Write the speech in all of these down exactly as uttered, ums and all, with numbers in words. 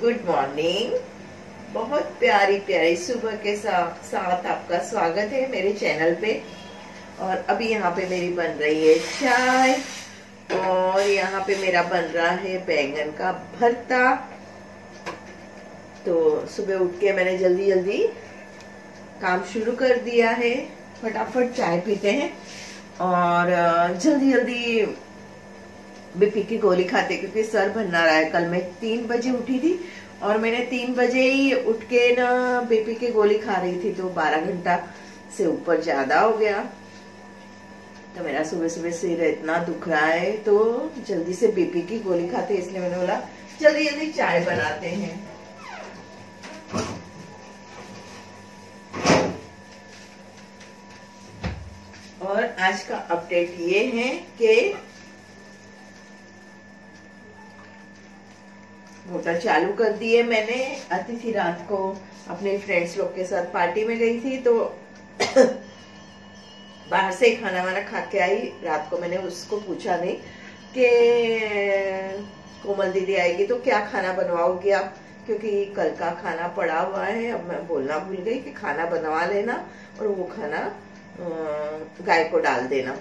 Good morning. बहुत प्यारी प्यारी सुबह के साथ साथ आपका स्वागत है मेरे चैनल पे। और अभी यहाँ पे मेरी बन रही है चाय और यहाँ पे मेरा बन रहा है बैंगन का भरता। तो सुबह उठ के मैंने जल्दी जल्दी काम शुरू कर दिया है, फटाफट चाय पीते हैं और जल्दी जल्दी बीपी की गोली खाते क्योंकि सर भरना रहा है। कल मैं तीन बजे उठी थी और मैंने तीन बजे ही उठ के ना बीपी की गोली खा रही थी, तो बारह घंटा से ऊपर ज्यादा हो गया। तो मेरा सुबह सुबह सिर इतना दुख रहा है, तो जल्दी से बीपी की गोली खाते, इसलिए मैंने बोला जल्दी जल्दी चाय बनाते हैं। और आज का अपडेट ये है कि होटल चालू कर दिए मैंने। अतिथि रात को अपने फ्रेंड्स लोग के साथ पार्टी में गई थी, तो बाहर से ही खाना वाना खा के आई। रात को मैंने उसको पूछा नहीं कि कोमल दीदी आएगी तो क्या खाना बनवाओगी आप, क्योंकि कल का खाना पड़ा हुआ है। अब मैं बोलना भूल गई कि खाना बनवा लेना और वो खाना गाय को डाल देना।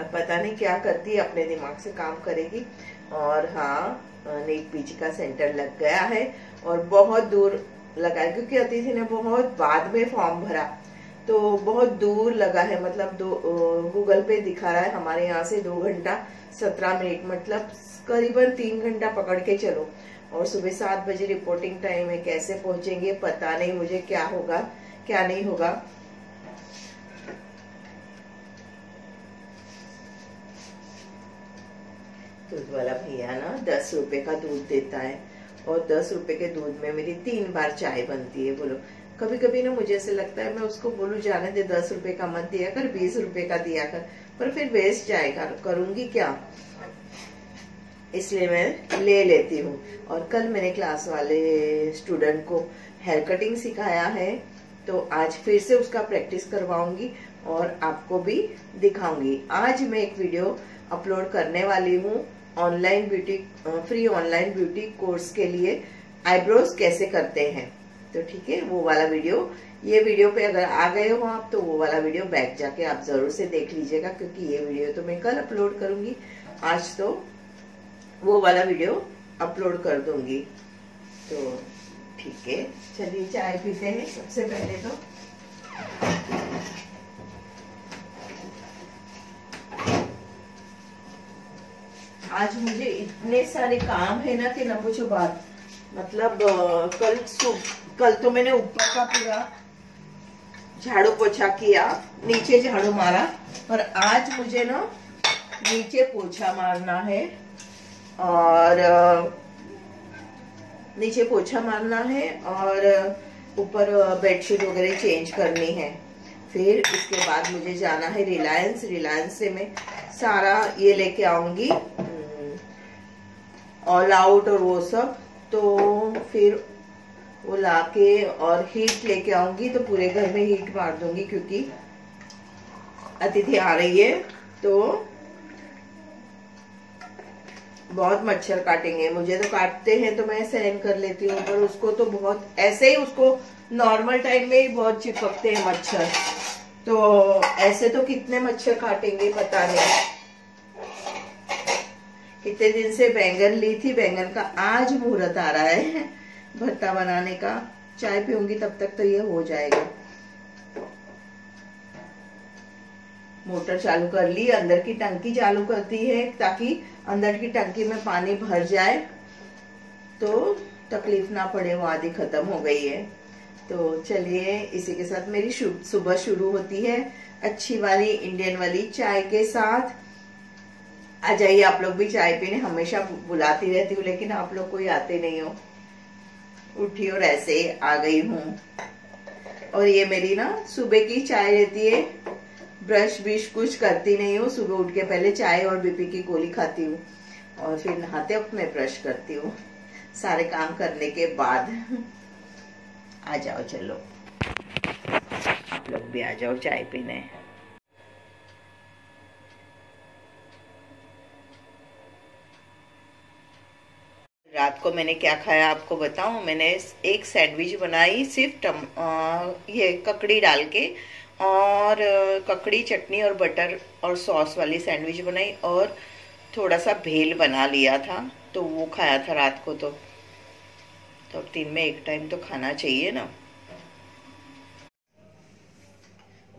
अब पता नहीं क्या करती है, अपने दिमाग से काम करेगी। और हाँ, नेक पीजी का सेंटर लग गया है और बहुत दूर लगा है क्योंकि अतिथि ने बहुत बाद में फॉर्म भरा, तो बहुत दूर लगा है। मतलब दो गूगल पे दिखा रहा है हमारे यहाँ से दो घंटा सत्रह मिनट मतलब करीबन तीन घंटा पकड़ के चलो। और सुबह सात बजे रिपोर्टिंग टाइम है, कैसे पहुंचेंगे पता नहीं मुझे, क्या होगा क्या नहीं होगा। दूध वाला भैया ना दस रुपए का दूध देता है और दस रुपए के दूध में मेरी तीन बार चाय बनती है। बोलो, कभी कभी ना मुझे ऐसे लगता है मैं उसको बोलूं जाने दे, दस रुपए का मत दिया कर, बीस रुपए का दिया कर, पर फिर वेस्ट जाएगा, करूंगी क्या, इसलिए मैं ले लेती हूँ। और कल मैंने क्लास वाले स्टूडेंट को हेयर कटिंग सिखाया है, तो आज फिर से उसका प्रैक्टिस करवाऊंगी और आपको भी दिखाऊंगी। आज मैं एक वीडियो अपलोड करने वाली हूँ online beauty free online beauty course के लिए, आईब्रोज कैसे करते हैं। तो ठीक है, वो वाला वीडियो, ये वीडियो पे अगर आ गए हो आप तो वो वाला वीडियो बैक जाके आप जरूर से देख लीजिएगा, क्योंकि ये वीडियो तो मैं कल अपलोड करूंगी, आज तो वो वाला वीडियो अपलोड कर दूंगी। तो ठीक है, चलिए चाय पीते हैं। सबसे पहले तो आज मुझे इतने सारे काम है ना कि ना पूछो बात। मतलब कल सुबह कल तो मैंने ऊपर का पूरा झाड़ू पोछा किया, नीचे झाड़ू मारा, पर आज मुझे ना नीचे पोछा मारना है और नीचे पोछा मारना है और ऊपर बेडशीट वगैरह चेंज करनी है। फिर इसके बाद मुझे जाना है रिलायंस। रिलायंस से मैं सारा ये लेके आऊंगी, ऑल आउट और वो सब, तो फिर वो लाके और हीट लेके आऊंगी, तो पूरे घर में हीट मार दूंगी क्योंकि अतिथि आ रही है तो बहुत मच्छर काटेंगे। मुझे तो काटते हैं तो मैं सहन कर लेती हूँ, पर उसको तो बहुत ऐसे ही, उसको नॉर्मल टाइम में ही बहुत चिपकते हैं मच्छर, तो ऐसे तो कितने मच्छर काटेंगे पता नहीं। इतने दिन से बैंगन ली थी, बैंगन का आज मुहूर्त आ रहा है भरता बनाने का। चाय पीऊंगी तब तक तो ये हो जाएगा। मोटर चालू कर ली, अंदर की टंकी चालू करती है ताकि अंदर की टंकी में पानी भर जाए तो तकलीफ ना पड़े। वो आधी खत्म हो गई है। तो चलिए, इसी के साथ मेरी सुबह शुरू होती है अच्छी वाली इंडियन वाली चाय के साथ। आ जाइए आप लोग भी चाय पीने, हमेशा बुलाती रहती हूँ लेकिन आप लोग कोई आते नहीं हो। उठी और ऐसे आ गई हूँ। और ये मेरी ना सुबह की चाय रहती है, ब्रश ब्रश कुछ करती नहीं हूँ। सुबह उठ के पहले चाय और बीपी की गोली खाती हूँ और फिर नहाते वक्त मैं ब्रश करती हूँ, सारे काम करने के बाद। आ जाओ, चलो आप लोग भी आ जाओ चाय पीने। रात को मैंने क्या खाया आपको बताऊं। मैंने एक सैंडविच बनाई सिर्फ टम आ, ये ककड़ी डाल के, और ककड़ी चटनी और बटर और सॉस वाली सैंडविच बनाई, और थोड़ा सा भेल बना लिया था तो वो खाया था रात को। तो तो अब दिन में एक टाइम तो खाना चाहिए ना।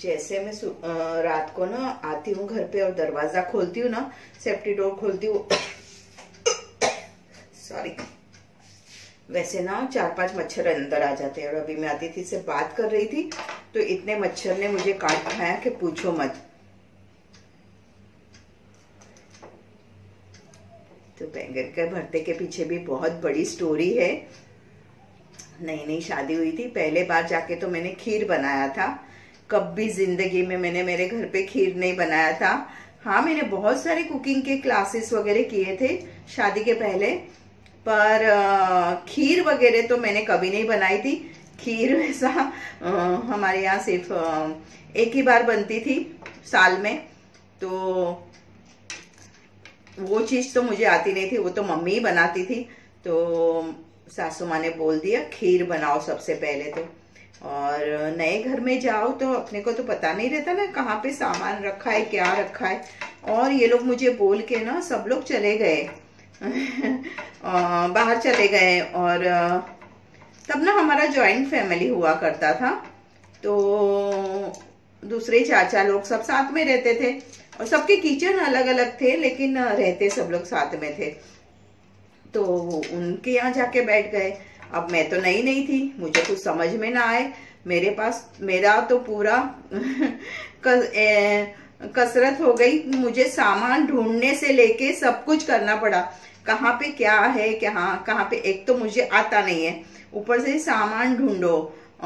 जैसे मैं आ, रात को ना आती हूँ घर पे और दरवाजा खोलती हूँ ना, सेफ्टी डोर खोलती हूँ, सॉरी, वैसे ना चार पांच मच्छर अंदर आ जाते हैं। और अभी मैं आती थी से बात कर रही थी तो इतने मच्छर ने मुझे काट खाया कि पूछो मत। तो बैंगन के भरते के पीछे भी बहुत बड़ी स्टोरी है। नई नई शादी हुई थी, पहले बार जाके तो मैंने खीर बनाया था। कभी जिंदगी में मैंने मेरे घर पे खीर नहीं बनाया था। हाँ, मैंने बहुत सारे कुकिंग के क्लासेस वगैरह किए थे शादी के पहले, पर खीर वगैरह तो मैंने कभी नहीं बनाई थी। खीर वैसा हमारे यहाँ सिर्फ एक ही बार बनती थी साल में, तो वो चीज़ तो मुझे आती नहीं थी, वो तो मम्मी ही बनाती थी। तो सासू माँ ने बोल दिया खीर बनाओ सबसे पहले तो, और नए घर में जाओ तो अपने को तो पता नहीं रहता ना कहाँ पे सामान रखा है, क्या रखा है। और ये लोग मुझे बोल के ना सब लोग चले गए बाहर चले गए। और तब ना हमारा जॉइंट फैमिली हुआ करता था, तो दूसरे चाचा लोग सब साथ में रहते थे, और सबके किचन अलग अलग थे लेकिन रहते सब लोग साथ में थे। तो उनके यहाँ जाके बैठ गए। अब मैं तो नई नई थी, मुझे कुछ समझ में ना आए। मेरे पास मेरा तो पूरा कस, ए, कसरत हो गई, मुझे सामान ढूंढने से लेके सब कुछ करना पड़ा, कहाँ पे क्या है, कहाँ कहाँ पे। एक तो मुझे आता नहीं है, ऊपर से सामान ढूंढो।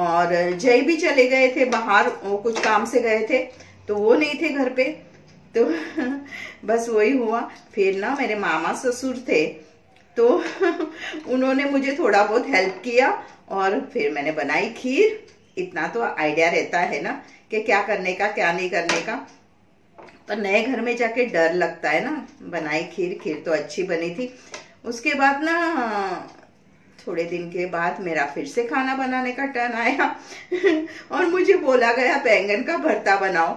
और जय भी चले गए थे बाहर, वो कुछ काम से गए थे तो वो नहीं थे घर पे, तो बस वही हुआ। फिर ना मेरे मामा ससुर थे तो उन्होंने मुझे थोड़ा बहुत हेल्प किया, और फिर मैंने बनाई खीर। इतना तो आइडिया रहता है ना कि क्या करने का क्या नहीं करने का, पर नए घर में जाके डर लगता है ना। बनाई खीर, खीर तो अच्छी बनी थी। उसके बाद ना थोड़े दिन के बाद मेरा फिर से खाना बनाने का टर्न आया और मुझे बोला गया बैंगन का भरता बनाओ।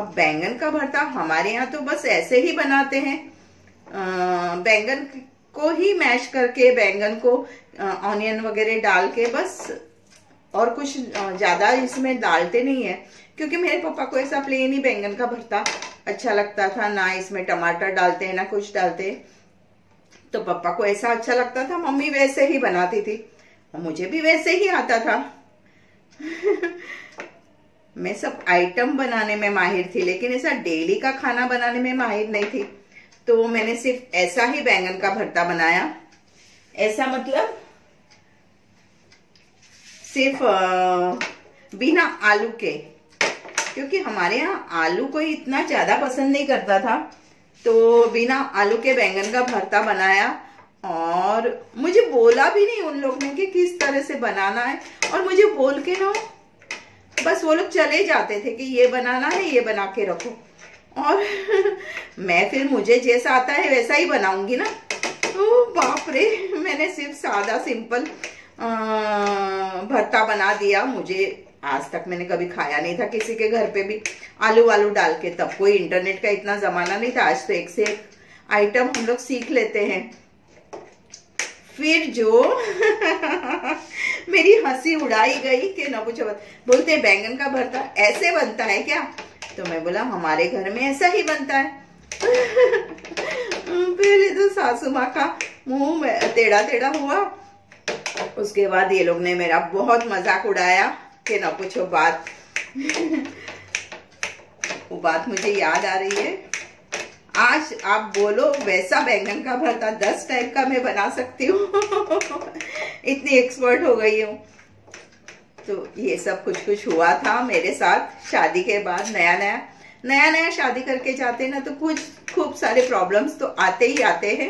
अब बैंगन का भरता हमारे यहाँ तो बस ऐसे ही बनाते हैं, आ, बैंगन को ही मैश करके, बैंगन को ऑनियन वगैरह डाल के बस, और कुछ ज़्यादा इसमें डालते नहीं है। क्योंकि मेरे पापा को ऐसा प्लेन ही बैंगन का भरता अच्छा लगता था, ना इसमें टमाटर डालते हैं ना कुछ डालते, तो पापा को ऐसा अच्छा लगता था। मम्मी वैसे ही बनाती थी और मुझे भी वैसे ही आता था मैं सब आइटम बनाने में माहिर थी लेकिन ऐसा डेली का खाना बनाने में माहिर नहीं थी। तो मैंने सिर्फ ऐसा ही बैंगन का भरता बनाया। ऐसा मतलब सिर्फ आ, बिना आलू के, क्योंकि हमारे यहाँ आलू कोई इतना ज़्यादा पसंद नहीं करता था। तो बिना आलू के बैंगन का भरता बनाया, और मुझे बोला भी नहीं उन लोग ने कि किस तरह से बनाना है। और मुझे बोल के ना बस वो लोग चले जाते थे कि ये बनाना है, ये बना के रखो, और मैं फिर मुझे जैसा आता है वैसा ही बनाऊंगी ना। तो बाप रे, मैंने सिर्फ सादा सिंपल भरता बना दिया। मुझे आज तक मैंने कभी खाया नहीं था किसी के घर पे भी आलू वालू डाल के। तब कोई इंटरनेट का इतना ज़माना नहीं था, आज तो एक से एक आइटम हम लोग सीख लेते हैं। फिर जो मेरी हंसी उड़ाई गई कि ना पूछो, बोलते हैं बैंगन का भरता ऐसे बनता है क्या? तो मैं बोला हमारे घर में ऐसा ही बनता है पहले तो सासू माँ का मुंह टेढ़ा टेढ़ा हुआ। उसके बाद ये लोग ने मेरा बहुत मजाक उड़ाया कि ना पूछो बात वो बात मुझे याद आ रही है आज। आप बोलो वैसा बैंगन का भरता दस टाइप का मैं बना सकती हूँ इतनी एक्सपर्ट हो गई हूँ। तो ये सब कुछ कुछ हुआ था मेरे साथ शादी के बाद। नया नया नया नया शादी करके जाते ना तो कुछ खूब सारे प्रॉब्लम्स तो आते ही आते हैं।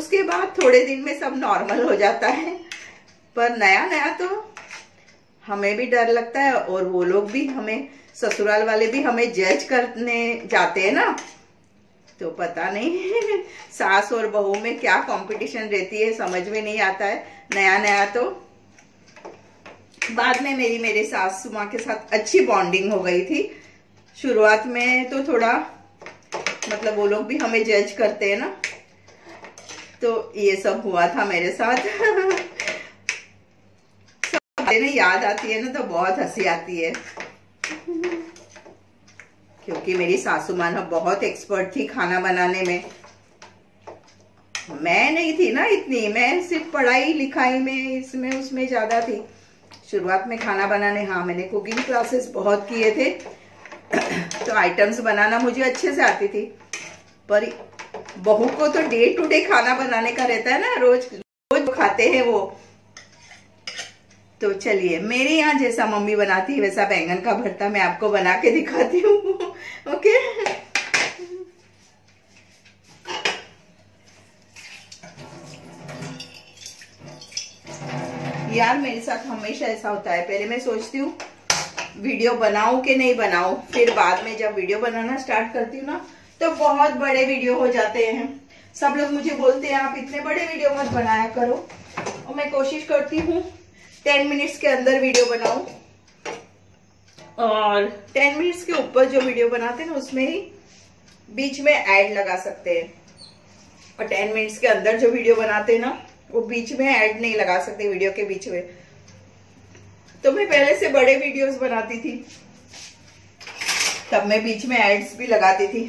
उसके बाद थोड़े दिन में सब नॉर्मल हो जाता है, पर नया नया तो हमें भी डर लगता है। और वो लोग भी, हमें ससुराल वाले भी हमें जज करने जाते हैं ना, तो पता नहीं सास और बहू में क्या कंपटीशन रहती है, समझ में नहीं आता है। नया नया तो बाद में मेरी मेरे सासू माँ के साथ अच्छी बॉन्डिंग हो गई थी। शुरुआत में तो थोड़ा मतलब वो लोग भी हमें जज करते हैं ना, तो ये सब हुआ था मेरे साथ। सब याद आती है ना तो बहुत हंसी आती है, क्योंकि मेरी सासू माँ ना बहुत एक्सपर्ट थी खाना बनाने में। मैं नहीं थी ना इतनी, मैं सिर्फ पढ़ाई लिखाई में इसमें उसमें ज्यादा थी। शुरुआत में खाना बनाने, हाँ मैंने कुकिंग क्लासेस बहुत किए थे तो आइटम्स बनाना मुझे अच्छे से आती थी, पर बहू को तो डे टू डे खाना बनाने का रहता है ना, रोज रोज खाते हैं वो। तो चलिए, मेरे यहाँ जैसा मम्मी बनाती है वैसा बैंगन का भरता मैं आपको बना के दिखाती हूँ। ओके, यार मेरे साथ हमेशा ऐसा होता है, पहले मैं सोचती हूँ वीडियो बनाऊं कि नहीं बनाऊं, फिर बाद में जब वीडियो बनाना स्टार्ट करती हूँ ना तो बहुत बड़े वीडियो हो जाते हैं। सब लोग मुझे बोलते हैं आप इतने बड़े वीडियो मत बनाया करो, और मैं कोशिश करती हूँ टेन मिनट्स के अंदर वीडियो बनाऊं, और टेन मिनट्स के ऊपर जो वीडियो बनाते हैं ना उसमें ही बीच में ऐड लगा सकते हैं, और टेन मिनट्स के अंदर जो वीडियो बनाते हैं ना वो बीच में ऐड नहीं लगा सकते वीडियो के बीच में। तो मैं पहले से बड़े वीडियोस बनाती थी, तब मैं बीच में एड्स भी लगाती थी।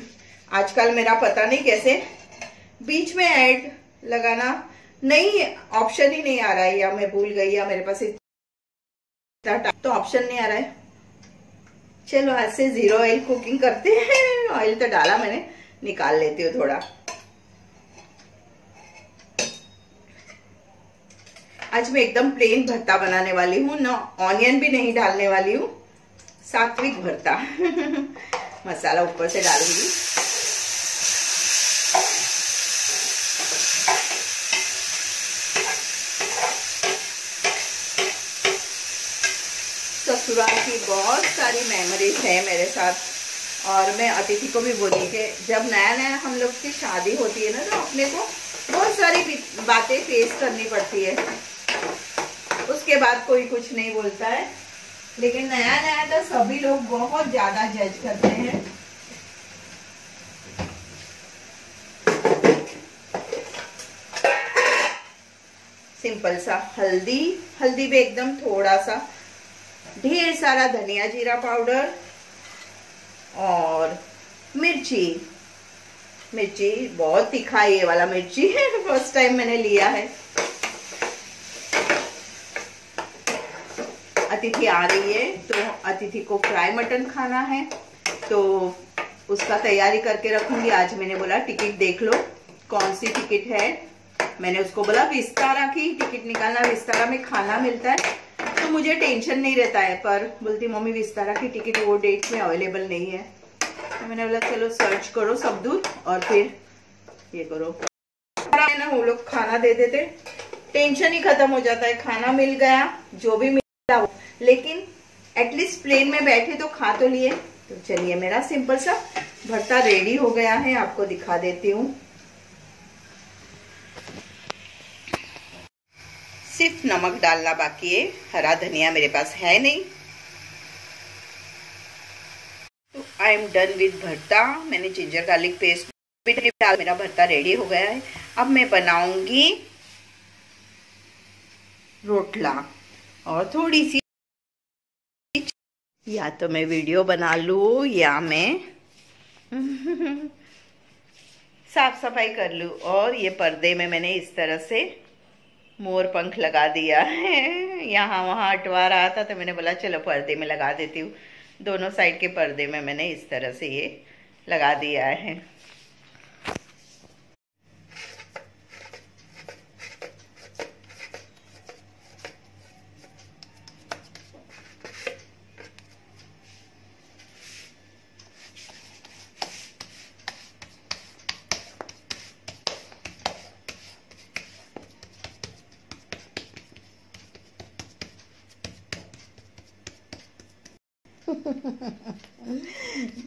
आजकल मेरा पता नहीं कैसे बीच में ऐड लगाना नहीं, ऑप्शन ही नहीं आ रहा है, या मैं भूल गई या मेरे पास तो ऑप्शन नहीं आ रहा है। चलो आज से जीरो ऑयल कुकिंग करते हैं। ऑयल तो डाला मैंने, निकाल लेती हूँ थोड़ा। आज मैं एकदम प्लेन भरता बनाने वाली हूँ ना, ऑनियन भी नहीं डालने वाली हूँ, सात्विक भरता। मसाला ऊपर से डालूंगी। ससुराल की बहुत सारी मेमोरीज है मेरे साथ, और मैं अतिथि को भी बोली कि जब नया नया हम लोग की शादी होती है ना तो अपने को बहुत सारी बातें फेस करनी पड़ती है। उसके बाद कोई कुछ नहीं बोलता है, लेकिन नया नया तो सभी लोग बहुत ज्यादा जज करते हैं। सिंपल सा हल्दी, हल्दी भी एकदम थोड़ा सा, ढेर सारा धनिया जीरा पाउडर और मिर्ची। मिर्ची बहुत तीखा है ये वाला मिर्ची है, फर्स्ट टाइम मैंने लिया है। अतिथि आ रही है तो अतिथि को फ्राई मटन खाना है तो उसका तैयारी करके रखूंगी। आज मैंने बोला टिकट देख लो कौन सी टिकट है, मैंने उसको बोला विस्तारा की टिकट निकालना, विस्तारा में खाना मिलता है तो मुझे टेंशन नहीं रहता है। पर बोलती मम्मी विस्तारा की टिकट वो डेट में अवेलेबल नहीं है, तो मैंने बोला चलो सर्च करो सब दूर और फिर ये करो ना। वो लोग खाना दे देते, टेंशन ही खत्म हो जाता है, खाना मिल गया जो भी मिला वो, लेकिन एटलीस्ट प्लेन में बैठे तो खा तो लिए। तो चलिए मेरा सिंपल सा भरता रेडी हो गया है, आपको दिखा देती हूँ। सिर्फ नमक डालना बाकी है, हरा धनिया मेरे पास है नहीं। आई एम डन विद भरता। मैंने जिंजर गार्लिक पेस्ट भी डाल, मेरा भरता रेडी हो गया है। अब मैं बनाऊंगी रोटला, और थोड़ी सी या तो मैं वीडियो बना लूं या मैं साफ सफाई कर लूं। और ये पर्दे में मैंने इस तरह से मोर पंख लगा दिया है, यहाँ वहाँ अटवा रहा था तो मैंने बोला चलो पर्दे में लगा देती हूँ। दोनों साइड के पर्दे में मैंने इस तरह से ये लगा दिया है।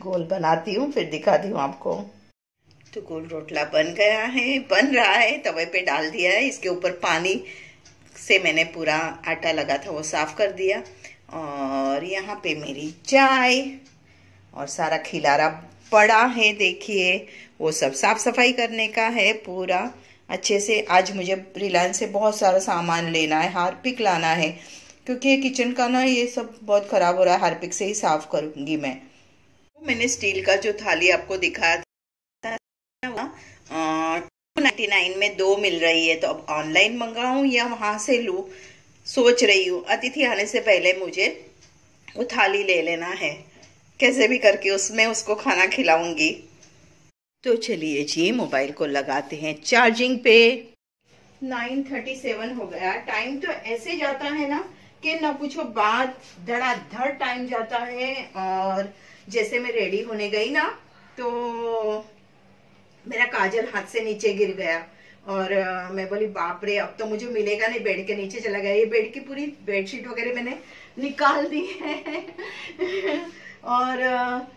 गोल बनाती हूँ फिर दिखाती हूँ आपको। तो गोल रोटला बन गया है, बन रहा है। तवे पे डाल दिया है, इसके ऊपर पानी से मैंने पूरा आटा लगा था वो साफ कर दिया। और यहाँ पे मेरी चाय और सारा खिलारा पड़ा है, देखिए वो सब साफ सफाई करने का है पूरा अच्छे से। आज मुझे रिलायंस से बहुत सारा सामान लेना है, हार्पिक लाना है, क्योंकि ये किचन का ना ये सब बहुत ख़राब हो रहा है, हार्पिक से ही साफ़ करूँगी मैं। मैंने स्टील का जो थाली आपको दिखाया था टू नाइन्टी नाइन में दो मिल रही है, तो अब ऑनलाइन मंगाऊँ या वहाँ से लूँ सोच रही हूँ। अतिथि आने से पहले मुझे वो थाली ले लेना है, कैसे भी करके उसमें उसको खाना खिलाऊंगी। तो चलिए जी मोबाइल को लगाते हैं चार्जिंग पे। नाइन थर्टी सेवन हो गया, टाइम तो ऐसे जाता है ना कि ना पूछो बात, धड़ाधड़ टाइम जाता है। और जैसे मैं रेडी होने गई ना तो मेरा काजल हाथ से नीचे गिर गया और मैं बोली बाप रे अब तो मुझे मिलेगा नहीं, बेड के नीचे चला गया। ये बेड की पूरी बेडशीट वगैरह मैंने निकाल दी है और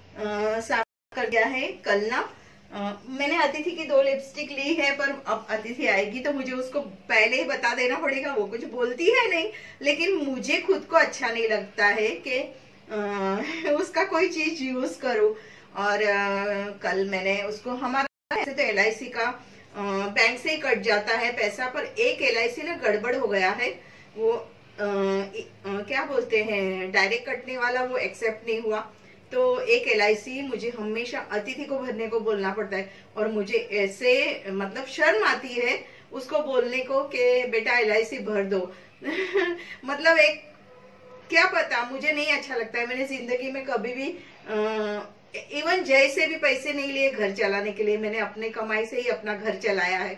साफ कर गया है। कल ना आ, मैंने अतिथि की दो लिपस्टिक ली है, पर अब अतिथि आएगी तो मुझे उसको पहले ही बता देना पड़ेगा। वो कुछ बोलती है नहीं, लेकिन मुझे खुद को अच्छा नहीं लगता है कि आ, उसका कोई चीज यूज करूं। और आ, कल मैंने उसको, हमारा ऐसे तो एल आई सी का आ, बैंक से ही कट जाता है पैसा, पर एक एल आई सी ना गड़बड़ हो गया है। वो आ, आ, क्या बोलते हैं डायरेक्ट कटने वाला, वो एक्सेप्ट नहीं हुआ। तो एक एल आई सी मुझे हमेशा अतिथि को भरने को बोलना पड़ता है और मुझे ऐसे मतलब शर्म आती है उसको बोलने को कि बेटा एल आई सी भर दो मतलब एक क्या पता मुझे नहीं अच्छा लगता है। मैंने जिंदगी में कभी भी आ, इवन जय से भी पैसे नहीं लिए घर चलाने के लिए, मैंने अपने कमाई से ही अपना घर चलाया है।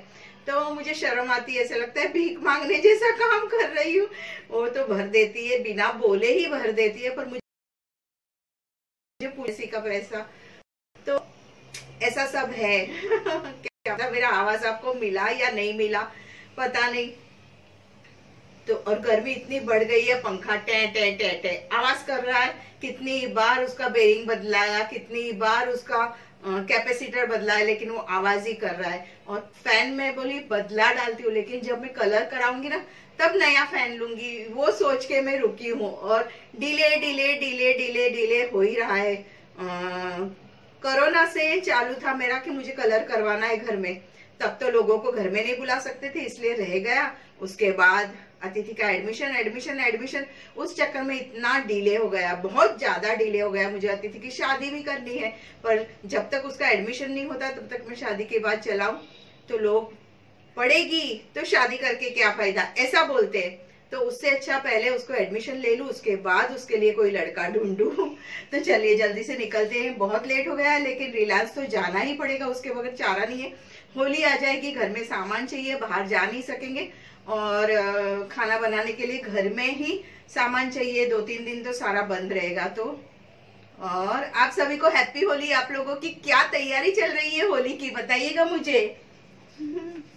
तो मुझे शर्म आती है, ऐसा लगता है भीख मांगने जैसा काम कर रही हूँ। वो तो भर देती है, बिना बोले ही भर देती है, पर मुझे पुलिस का पैसा तो ऐसा सब है क्या पता मेरा आवाज आपको मिला या नहीं मिला, पता नहीं। तो और गर्मी इतनी बढ़ गई है, पंखा टै टै टै टै आवाज कर रहा है। कितनी बार उसका बेरिंग बदलाया, कितनी बार उसका कैपेसिटर बदलाया, लेकिन वो आवाज ही कर रहा है। और फैन में बोली बदला डालती हूँ, लेकिन जब मैं कलर कराऊंगी ना तब नया फैन लूंगी, वो सोच के मैं रुकी हूँ। और delay delay delay delay delay हो ही रहा है। आ, कोरोना से चालू था मेरा कि मुझे कलर करवाना है घर में, तब तो लोगों को घर में नहीं बुला सकते थे इसलिए रह गया। उसके बाद अतिथि का एडमिशन एडमिशन एडमिशन उस चक्कर में इतना डिले हो गया, बहुत ज्यादा डिले हो गया। मुझे अतिथि की शादी भी करनी है, पर जब तक उसका एडमिशन नहीं होता तब तक मैं शादी के बाद चलाऊं तो लोग पढ़ेगी तो शादी करके क्या फायदा, ऐसा बोलते हैं। तो उससे अच्छा पहले उसको एडमिशन ले लूं, उसके बाद उसके लिए कोई लड़का ढूंढूं। तो चलिए जल्दी से निकलते हैं, बहुत लेट हो गया है, लेकिन रिलायंस तो जाना ही पड़ेगा, उसके बगैर चारा नहीं है। होली आ जाएगी, घर में सामान चाहिए, बाहर जा नहीं सकेंगे, और खाना बनाने के लिए घर में ही सामान चाहिए। दो तीन दिन तो सारा बंद रहेगा। तो और आप सभी को हैप्पी होली। आप लोगों की क्या तैयारी चल रही है होली की, बताइएगा मुझे